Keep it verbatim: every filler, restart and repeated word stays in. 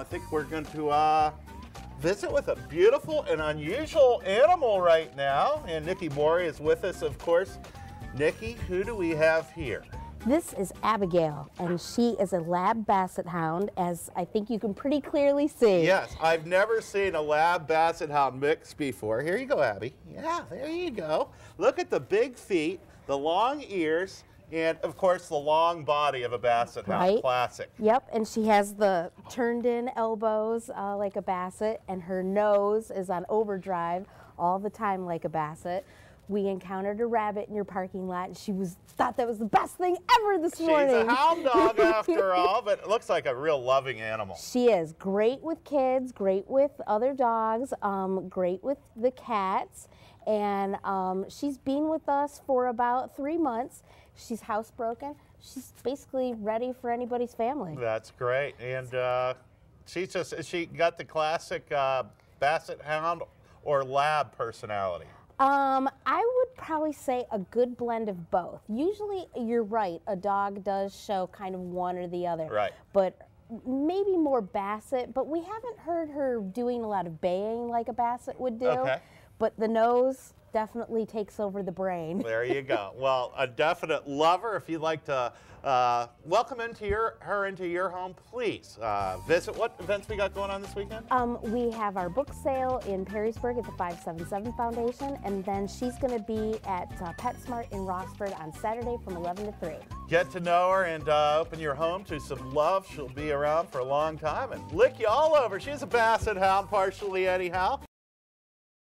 I think we're going to uh, visit with a beautiful and unusual animal right now. And Nikki Moore is with us, of course. Nikki, who do we have here? This is Abigail, and she is a lab basset hound, as I think you can pretty clearly see. Yes, I've never seen a lab basset hound mix before. Here you go, Abby. Yeah, there you go. Look at the big feet, the long ears, and of course the long body of a basset hound, right? Classic. Yep, and she has the turned in elbows uh, like a basset, and her nose is on overdrive all the time like a basset. We encountered a rabbit in your parking lot, and she was thought that was the best thing ever this She's morning. She's a hound dog after all, but it looks like a real loving animal. She is great with kids, great with other dogs, um, great with the cats, and um, she's been with us for about three months. She's housebroken. She's basically ready for anybody's family. That's great, and uh, she's just she got the classic uh, basset hound or lab personality. Um, I would probably say a good blend of both. Usually, you're right, a dog does show kind of one or the other. Right. But maybe more basset, but we haven't heard her doing a lot of baying like a basset would do. Okay. But the nose definitely takes over the brain. There you go. Well, a definite lover. If you'd like to uh, welcome into your, her into your home, please uh, visit. What events we got going on this weekend? Um, we have our book sale in Perrysburg at the five seven seven Foundation, and then she's going to be at uh, PetSmart in Rossford on Saturday from eleven to three. Get to know her and uh, open your home to some love. She'll be around for a long time and lick you all over. She's a basset hound, partially anyhow.